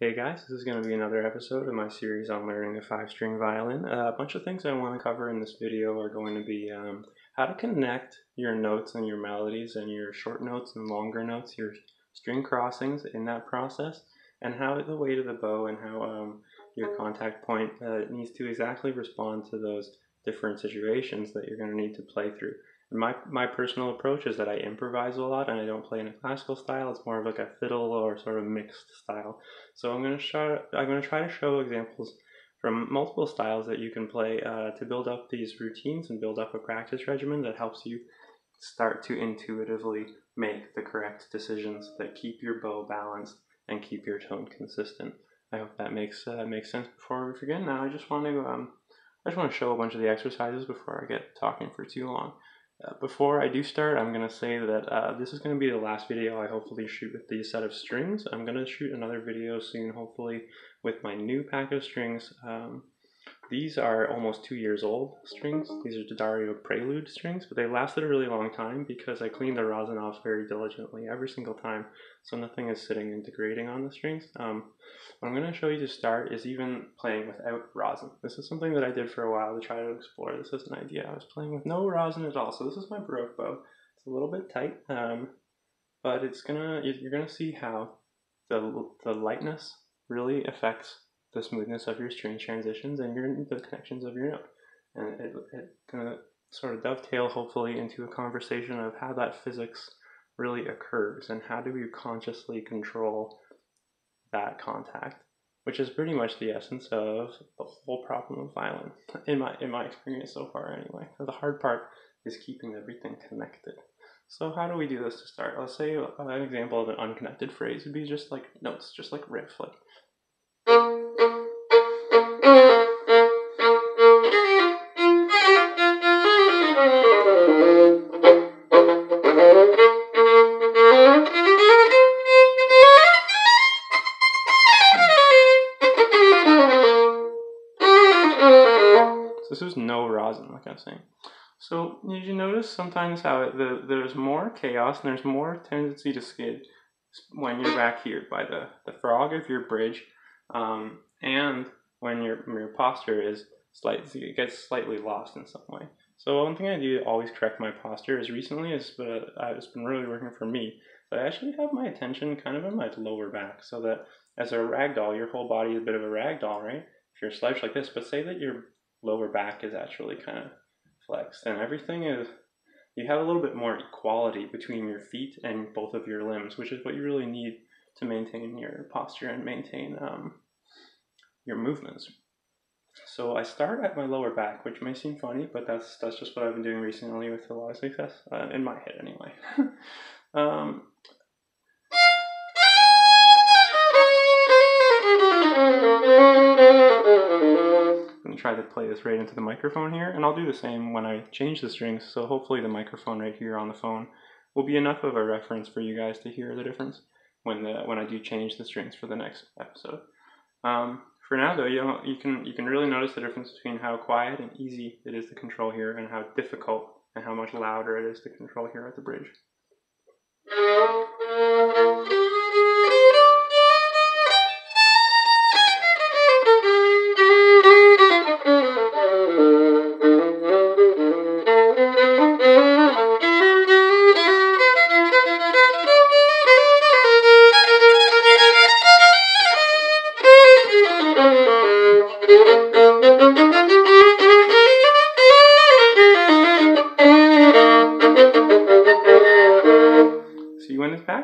Hey guys, this is going to be another episode of my series on learning the 5-string violin. A bunch of things I want to cover in this video are going to be how to connect your notes and your melodies and your short notes and longer notes, your string crossings in that process, and how the weight of the bow and how your contact point needs to exactly respond to those different situations that you're going to need to play through. My personal approach is that I improvise a lot and I don't play in a classical style. It's more of like a fiddle or sort of mixed style. So I'm going to try to show examples from multiple styles that you can play to build up these routines and build up a practice regimen that helps you start to intuitively make the correct decisions that keep your bow balanced and keep your tone consistent. I hope that makes sense. Before we begin, now I just want to show a bunch of the exercises before I get talking for too long. Before I do start, I'm going to say that this is going to be the last video I hopefully shoot with the set of strings. I'm going to shoot another video soon, hopefully, with my new pack of strings. These are almost 2 years old strings. These are D'Addario Prelude strings, but they lasted a really long time because I cleaned the rosin off very diligently every single time, so nothing is sitting and degrading on the strings. What I'm going to show you to start is even playing without rosin. This is something that I did for a while to try to explore. This is an idea. I was playing with no rosin at all, so this is my Baroque bow. It's a little bit tight, but you're going to see how the lightness really affects the smoothness of your string transitions and the connections of your note. And it's going to sort of dovetail, hopefully, into a conversation of how that physics really occurs and how do you consciously control that contact, which is pretty much the essence of the whole problem of violin, in my experience so far anyway. The hard part is keeping everything connected. So how do we do this to start? Let's say an example of an unconnected phrase would be just like notes, just like riff, like saying. So did you notice sometimes how there's more chaos and there's more tendency to skid when you're back here by the frog of your bridge, and when your posture is it gets slightly lost in some way. So one thing I do to always correct my posture is recently it's been really working for me. But I actually have my attention kind of in my lower back, so that as a ragdoll, your whole body is a bit of a ragdoll, right? If you're slouched like this, but say that your lower back is actually kind of flexed, and everything is, you have a little bit more equality between your feet and both of your limbs, which is what you really need to maintain your posture and maintain your movements. So I start at my lower back, which may seem funny, but that's just what I've been doing recently with a lot of success, in my head anyway. Try to play this right into the microphone here, and I'll do the same when I change the strings, so hopefully the microphone right here on the phone will be enough of a reference for you guys to hear the difference when I do change the strings for the next episode. For now though, you can really notice the difference between how quiet and easy it is to control here and how difficult and how much louder it is to control here at the bridge.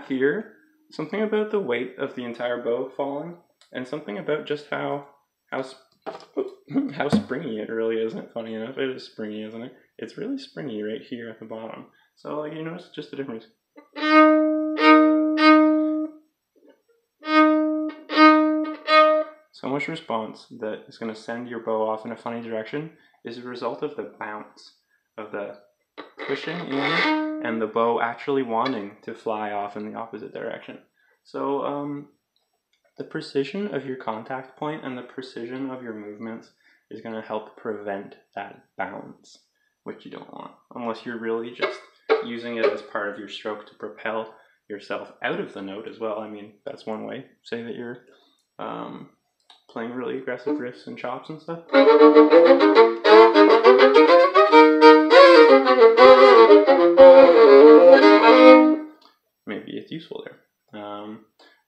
Here, something about the weight of the entire bow falling, and something about just how springy it really isn't. Funny enough, it is springy, isn't it? It's really springy right here at the bottom. So like, you notice just the difference. So much response that is going to send your bow off in a funny direction is a result of the bounce of the pushing in and the bow actually wanting to fly off in the opposite direction. So the precision of your contact point and the precision of your movements is going to help prevent that bounce, which you don't want, unless you're really just using it as part of your stroke to propel yourself out of the note as well. I mean, that's one way. Say that you're playing really aggressive riffs and chops and stuff. Maybe it's useful there.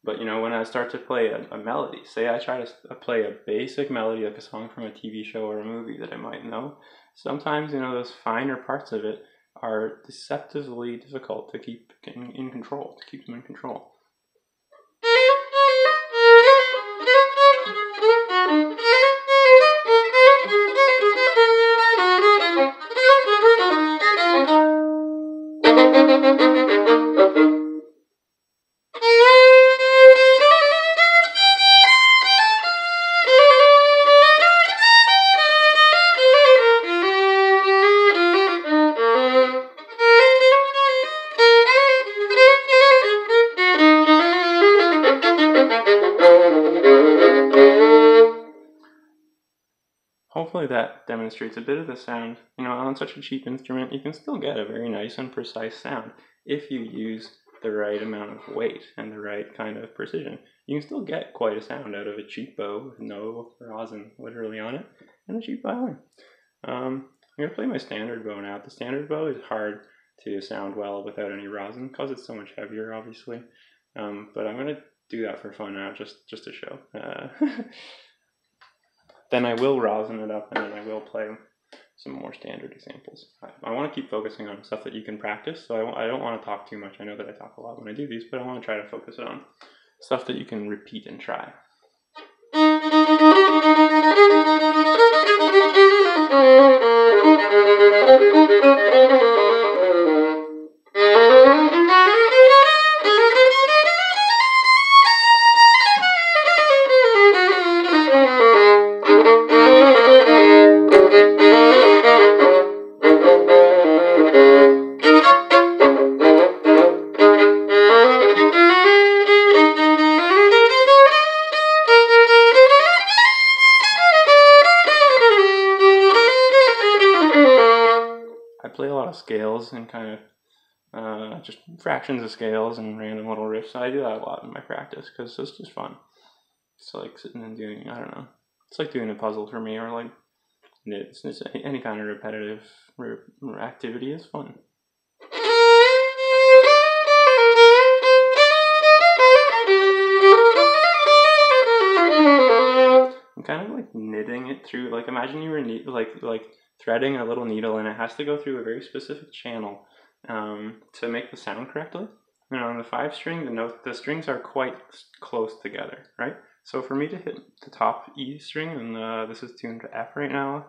But you know, when I start to play a melody, say I try to play a basic melody like a song from a TV show or a movie that I might know, sometimes, you know, those finer parts of it are deceptively difficult to keep in control, to keep them in control. Hopefully that demonstrates a bit of the sound. You know, on such a cheap instrument, you can still get a very nice and precise sound if you use the right amount of weight and the right kind of precision. You can still get quite a sound out of a cheap bow with no rosin literally on it and a cheap violin. I'm going to play my standard bow now. The standard bow is hard to sound well without any rosin because it's so much heavier, obviously. But I'm going to do that for fun now, just to show. Then I will rosin it up, and then I will play some more standard examples. I want to keep focusing on stuff that you can practice, so I don't want to talk too much. I know that I talk a lot when I do these, but I want to try to focus on stuff that you can repeat and try. Play a lot of scales and kind of just fractions of scales and random little riffs. I do that a lot in my practice because it's just fun. It's like sitting and doing, I don't know, it's like doing a puzzle for me, or like it's any kind of repetitive activity is fun. I'm kind of like knitting it through, like imagine you were like threading a little needle, and it has to go through a very specific channel to make the sound correctly. And on the five string, the strings are quite close together, right? So for me to hit the top E string, and this is tuned to F right now,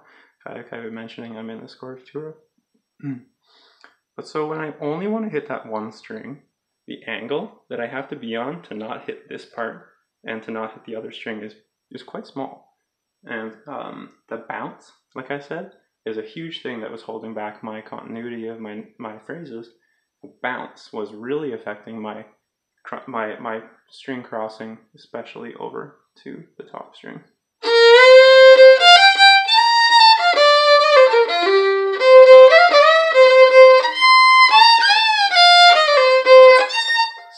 like I've been mentioning, I'm in the scordatura. But so when I only want to hit that one string, the angle that I have to be on to not hit this part and to not hit the other string is quite small. And the bounce, like I said, is a huge thing that was holding back my continuity of my phrases. The bounce was really affecting my string crossing, especially over to the top string.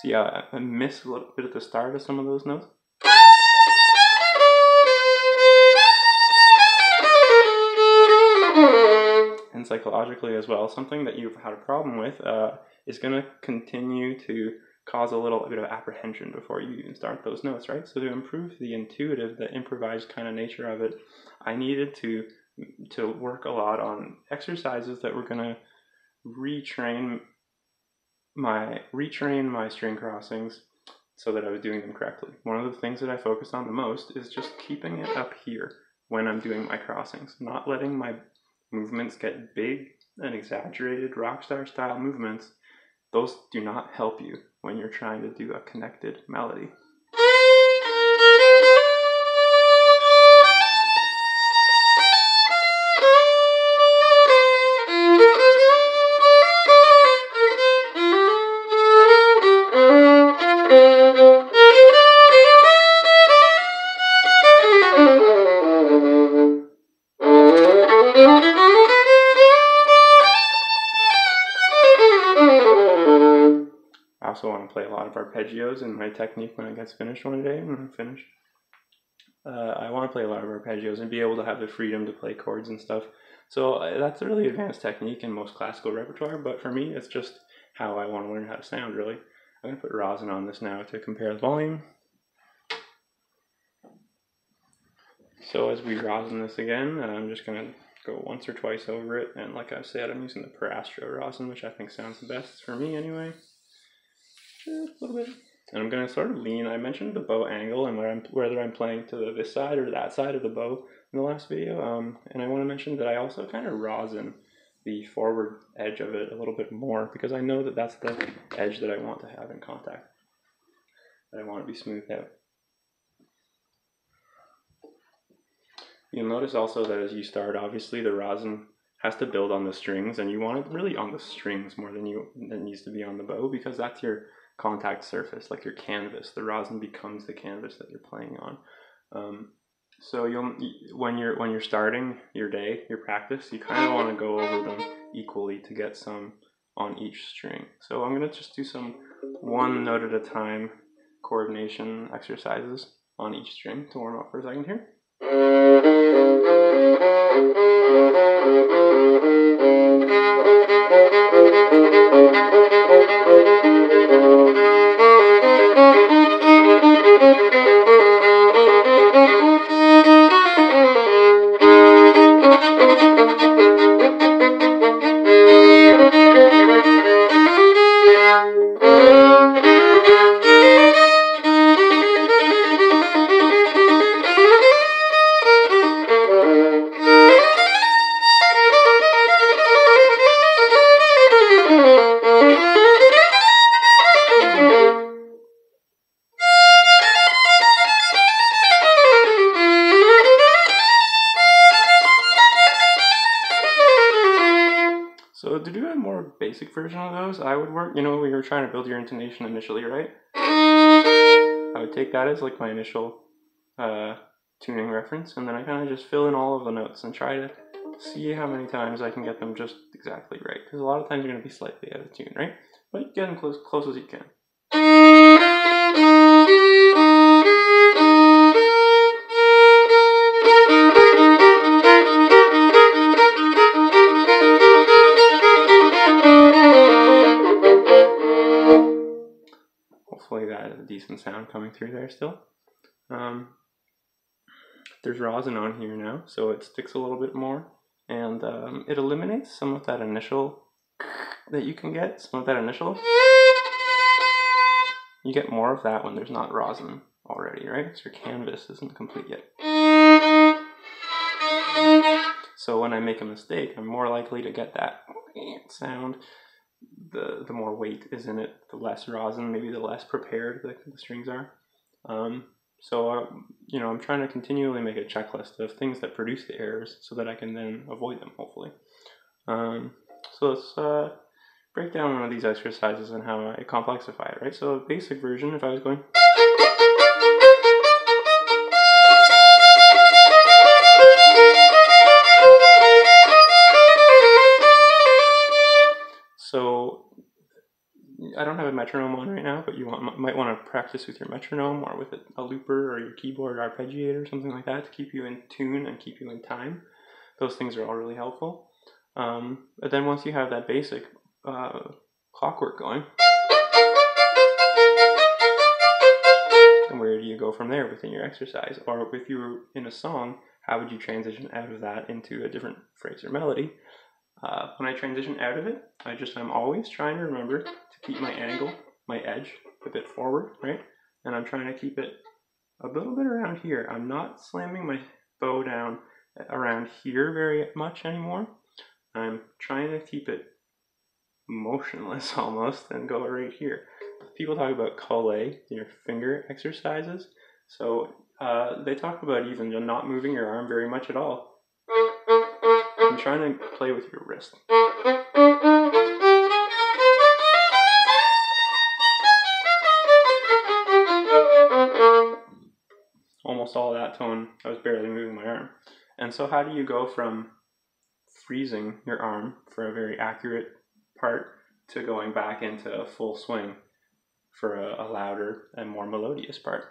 See, I missed a little bit at the start of some of those notes. And psychologically as well, something that you've had a problem with is going to continue to cause a little bit of apprehension before you even start those notes, right? So to improve the intuitive, the improvised kind of nature of it, I needed to work a lot on exercises that were going to retrain my string crossings so that I was doing them correctly. One of the things that I focused on the most is just keeping it up here when I'm doing my crossings, not letting my movements get big and exaggerated, rock star style movements. Those do not help you when you're trying to do a connected melody. I also want to play a lot of arpeggios in my technique when it gets finished one day, when I'm finished. I want to play a lot of arpeggios and be able to have the freedom to play chords and stuff. So that's a really advanced technique in most classical repertoire, but for me, it's just how I want to learn how to sound, really. I'm going to put rosin on this now to compare the volume. So as we rosin this again, I'm just going to go once or twice over it, and like I said, I'm using the Perastro rosin, which I think sounds the best for me anyway. Just a little bit. And I'm going to sort of lean, I mentioned the bow angle and whether I'm playing to this side or that side of the bow in the last video, and I want to mention that I also kind of rosin the forward edge of it a little bit more, because I know that that's the edge that I want to have in contact, that I want to be smoothed out. You'll notice also that as you start, obviously the rosin has to build on the strings, and you want it really on the strings more than it needs to be on the bow, because that's your contact surface, like your canvas. The rosin becomes the canvas that you're playing on. So when you're starting your day, your practice, you kind of want to go over them equally to get some on each string. So I'm going to just do some one note at a time coordination exercises on each string to warm up for a second here. So to do a more basic version of those, I would work, you know, we were trying to build your intonation initially, right? I would take that as like my initial tuning reference, and then I kind of just fill in all of the notes and try to see how many times I can get them just exactly right. Because a lot of times you're going to be slightly out of tune, right? But you get them close as you can. Decent sound coming through there still. There's rosin on here now, so it sticks a little bit more, and it eliminates some of that initial that you can get, some of that initial. You get more of that when there's not rosin already, right? Because your canvas isn't complete yet. So when I make a mistake, I'm more likely to get that sound. The more weight is in it, the less rosin, maybe the less prepared the strings are. You know, I'm trying to continually make a checklist of things that produce the errors so that I can then avoid them, hopefully. So let's break down one of these exercises and how I complexify it, right? So a basic version, if I was going... So, I don't have a metronome on right now, but you might want to practice with your metronome or with a looper or your keyboard arpeggiator or something like that to keep you in tune and keep you in time. Those things are all really helpful. But then once you have that basic clockwork going, then where do you go from there within your exercise? Or if you were in a song, how would you transition out of that into a different phrase or melody? When I transition out of it, I'm always trying to remember to keep my angle, my edge, a bit forward, right? And I'm trying to keep it a little bit around here. I'm not slamming my bow down around here very much anymore. I'm trying to keep it motionless almost and go right here. People talk about collet, your finger exercises. So they talk about even not moving your arm very much at all. I'm trying to play with your wrist. Almost all that tone, I was barely moving my arm. And so how do you go from freezing your arm for a very accurate part to going back into a full swing for a louder and more melodious part?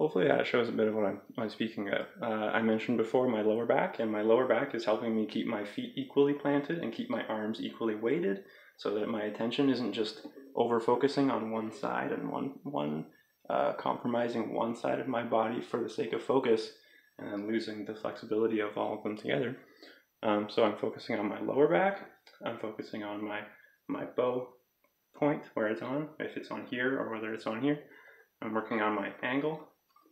Hopefully that shows a bit of what I'm speaking of. I mentioned before my lower back, and my lower back is helping me keep my feet equally planted and keep my arms equally weighted so that my attention isn't just over-focusing on one side and compromising one side of my body for the sake of focus and then losing the flexibility of all of them together. So I'm focusing on my lower back, I'm focusing on my bow point, where it's on, if it's on here or whether it's on here. I'm working on my angle,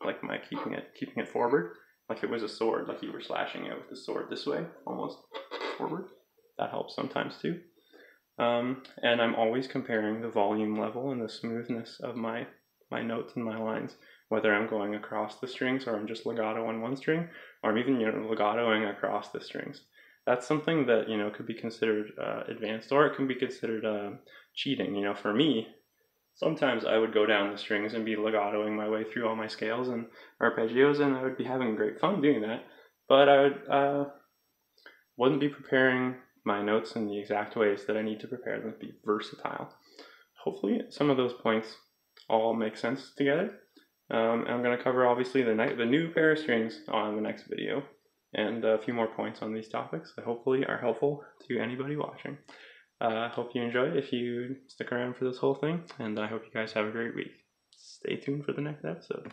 like my keeping it forward, like it was a sword, like you were slashing it with the sword this way, almost forward. That helps sometimes too. And I'm always comparing the volume level and the smoothness of my notes and my lines, whether I'm going across the strings or I'm just legato on one string, or I'm even legatoing across the strings. That's something that, could be considered advanced, or it can be considered cheating. For me, sometimes I would go down the strings and be legatoing my way through all my scales and arpeggios, and I would be having great fun doing that, but I wouldn't be preparing my notes in the exact ways that I need to prepare them to be versatile. Hopefully some of those points all make sense together. I'm going to cover obviously the new pair of strings on the next video, and a few more points on these topics that hopefully are helpful to anybody watching. I hope you enjoy if you stick around for this whole thing, and I hope you guys have a great week. Stay tuned for the next episode.